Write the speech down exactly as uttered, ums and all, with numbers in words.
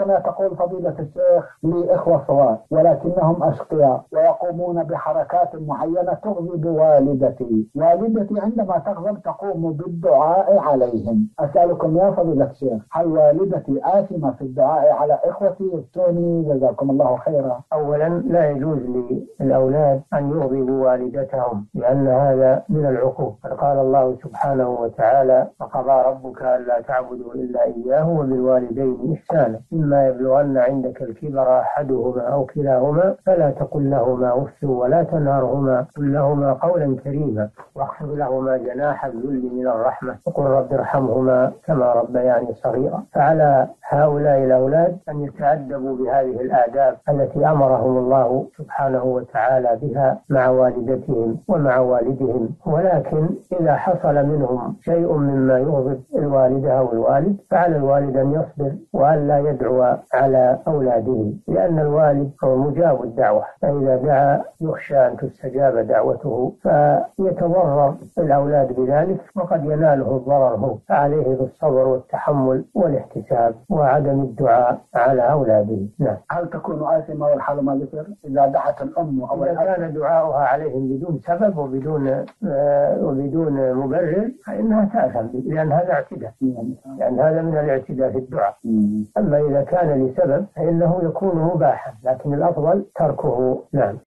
وقتنا تقول فضيلة الشيخ لي إخوة سواد ولكنهم أشقياء ويقومون بحركات معينة تغضب والدتي، والدتي عندما تغضب تقوم بالدعاء عليهم. أسألكم يا فضيلة الشيخ، هل والدتي آثمة في الدعاء على إخوتي السني؟ جزاكم الله خيرا. أولا لا يجوز للأولاد أن يغضبوا والدتهم لأن هذا من العقوق، قال الله سبحانه وتعالى: وقضى ربك ألا تعبدوا إلا إياه وبالوالدين إحسانا إما يبلغن عندك الكبر أحدهما أو كلاهما فلا تقل لهما أف ولا تنهرهما، قل لهما قولا كريما واخفض لهما جناح الذل من الرحمة وقل رب ارحمهما كما ربياني صغيرا. فعلى هؤلاء الأولاد أن يتأدبوا بهذه الآداب التي أمرهم الله سبحانه وتعالى بها مع والدتهم ومع والدهم. ولكن إذا حصل منهم شيء مما يغضب الوالدة أو الوالد فعلى الوالد أن يصبر وأن لا يدعو على أولاده، لأن الوالد هو مجاب الدعوة، فإذا دعا يخشى أن تستجاب دعوته فيتضرر الأولاد بذلك وقد يناله الضرر هو، فعليه بالصبر والتحمل والاحتساب وعدم الدعاء على أولاده. نعم. هل تكون آثمة والحلمة ذكر إذا دعت الأم أو الأب؟ إذا كان دعاؤها عليهم بدون سبب وبدون وبدون مبرر فإنها تأثم، لأن هذا اعتداء، لأن هذا من الاعتداء في الدعاء. أما إذا كان لسبب فإنه يكون مباحا لكن الأفضل تركه. نعم.